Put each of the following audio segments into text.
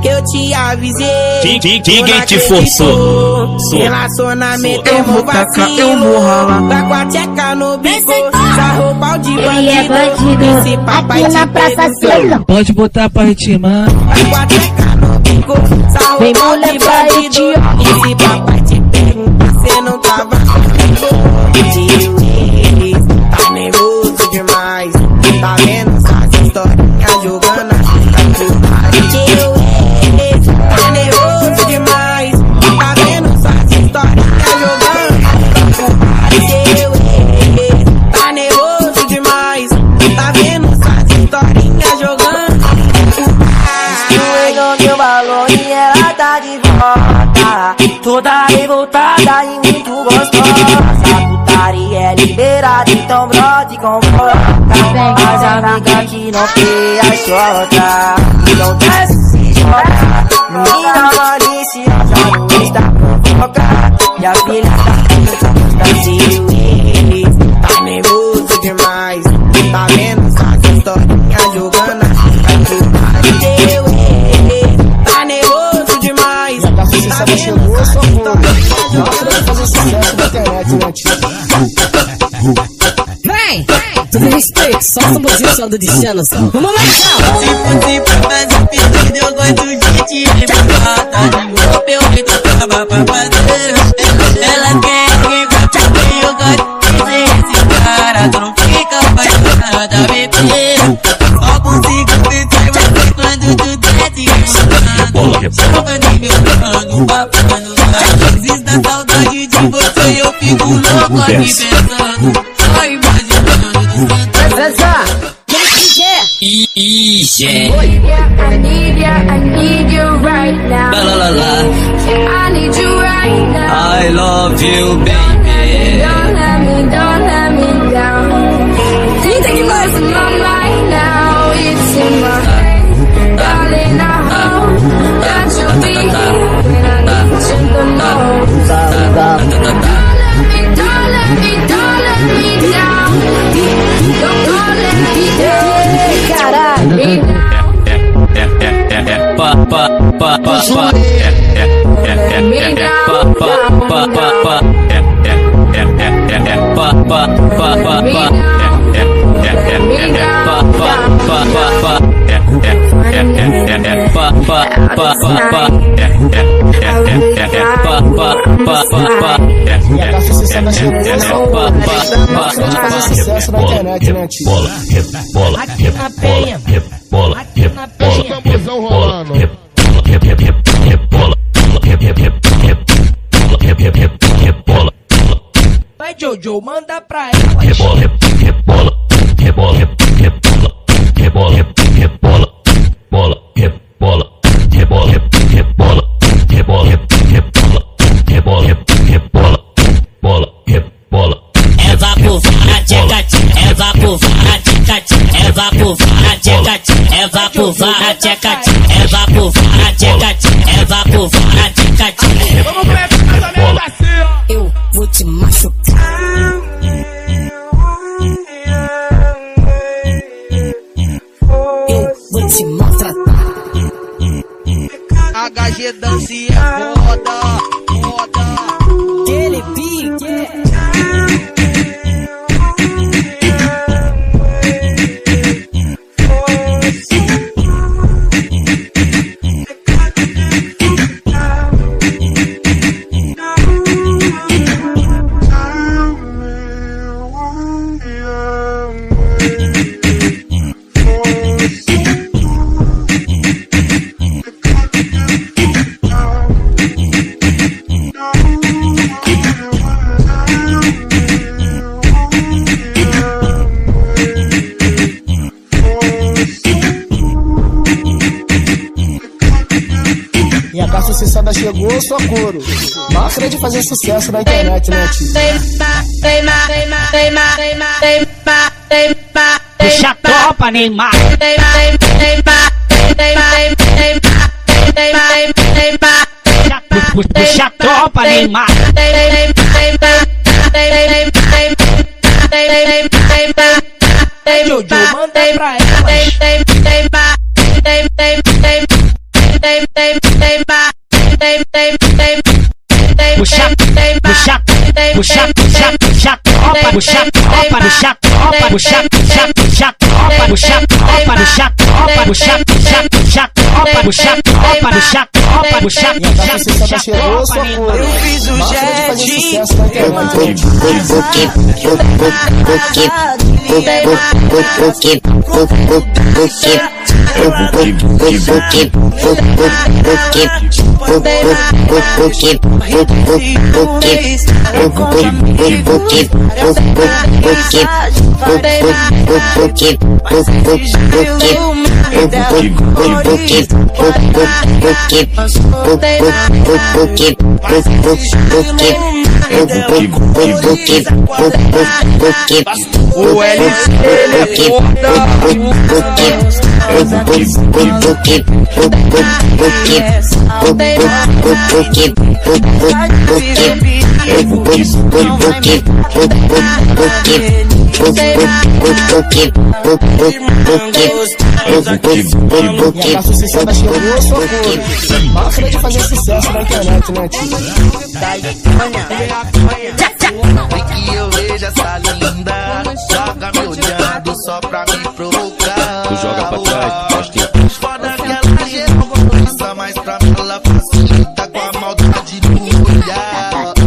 que eu te avisei. Ninguém te forçou. Relacionamento é mó vacilo. Eu vou ralar. Tá com a tcheca no bico. Sarrou pau de bandido. Ele é bandido. Esse papai aqui na praça Celo. Pode botar pra retimar. Tá com a tcheca no bico. Sarrou pau de bandido. Esse papai te pergunta. Cê não tava feliz. Tá nervoso demais. Tá vendo essas historinhas jogando toda revoltada e muito gostosa. Putaria é liberada, então brode com foca. As amigas que não tem a chota, então desce e joga. Menina maliciosa não está provocada. E a filha da puta está ciúmes. Tá nervoso demais, tá vendo essas historinhas jogando a puta. Ela chegou, eu sou foda. Eu quero fazer sucesso na internet, vem! Tu me respeita, só essa posição do destino. Vamos lá, calma. Se fosse pra fazer pedido, eu gosto de te levar. Tá de novo, eu grito pra acabar pra fazer. Ela quer que goste de mim, eu gosto de esse cara. Tu não fica apaixonada, bebê. Só consigo pensar você quando tu eu fico louco aqui pensando, só imaginando. Dança, yeah. I need you right now. La, la, la. I need you right now. I love you, baby. Don't let me down. Anything that's in my mind now, it's in my head. Darling, I hope that you'll be here when I need you the most. Vai, Jojo, manda pra ela. Eu vou te machucar. Eu vou te maltratar. HG dança e roda, roda. Aquele pique. Chegou, só couro. Máquina de fazer sucesso na internet, né, tio? Deixa a tropa, Neymar. Deixa a tropa, Neymar. Jojo, manda pra ela. O L fazer sucesso na internet, né? Que eu vejo essa linda, joga meu diabo só pra me provocar. Tu joga pra trás, tu posta em paz. Foda que ela gerou gostosa, mas pra mim ela facilita com a maldade do olhar. Olha,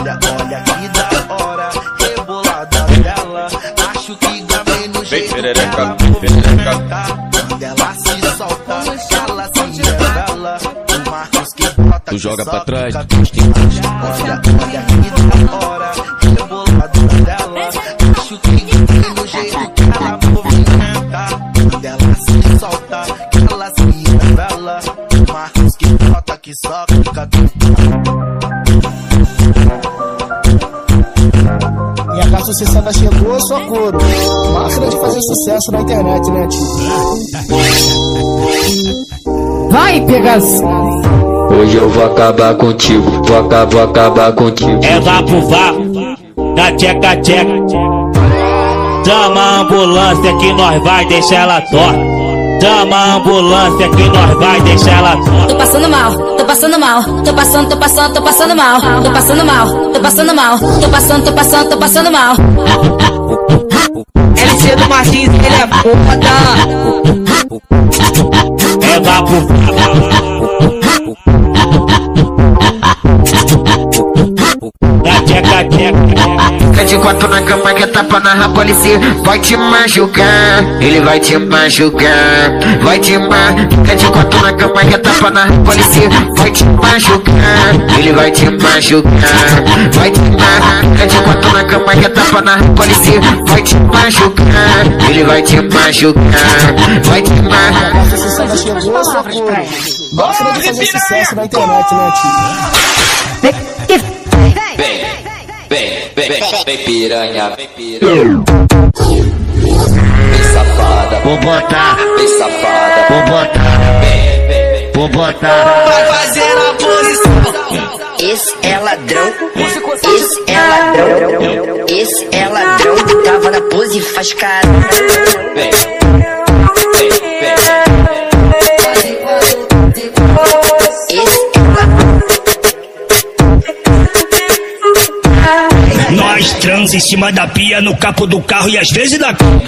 olha que da hora, rebolada dela. Acho que dá menos jeito dela. Quando ela se solta, ela se engala. O Marcos que bota, tu joga pra trás, tu posta em paz. Olha, olha que só fica e a casa sucessada chegou, só couro. Máquina de fazer sucesso na internet, né, tio? Vai, pegação. Hoje eu vou acabar contigo. Vou acabar contigo. É vá pro vá, na tcheca, tcheca. Chama a ambulância que nós vai deixar ela torta. Chama a ambulância que nós vai deixar ela. Tô passando mal, tô passando mal, tô passando mal, tô passando mal, tô passando mal, tô passando mal. LC do Martins, ele é foda. É vapo. É tcheca, tcheca. De quatro na cama que tapa na rapa, ele vai te machucar, ele vai te machucar, vai te machucar. De quatro na cama que tapa na rapa, ele vai te machucar, ele vai te machucar, vai te machucar. De quatro na cama que tapa na rapa, ele vai te machucar, ele vai te machucar, vai te machucar. Gosta de fazer sucesso na internet, né, tio? Vem, vem, vem, vem piranha, vem piranha. Vem safada, vou botar. Vem safada, vou botar. Vem, vem, vou botar. Vai fazer a posição. Esse é ladrão, esse é ladrão, esse é ladrão. Tava na pose e faz cara. Vem, vem, vem. Esse é ladrão. Nós trans em cima da pia, no capô do carro e às vezes da cama.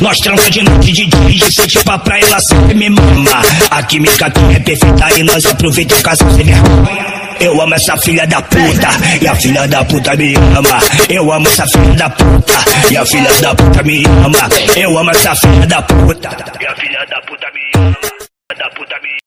Nós transa de noite, de dia, de sete pra praia, ela sempre me mama. A química aqui é perfeita e nós aproveitamos o casal sem vergonha. Eu amo essa filha da puta e a filha da puta me ama. Eu amo essa filha da puta e a filha da puta me ama. Eu amo essa filha da puta e a filha da puta me ama.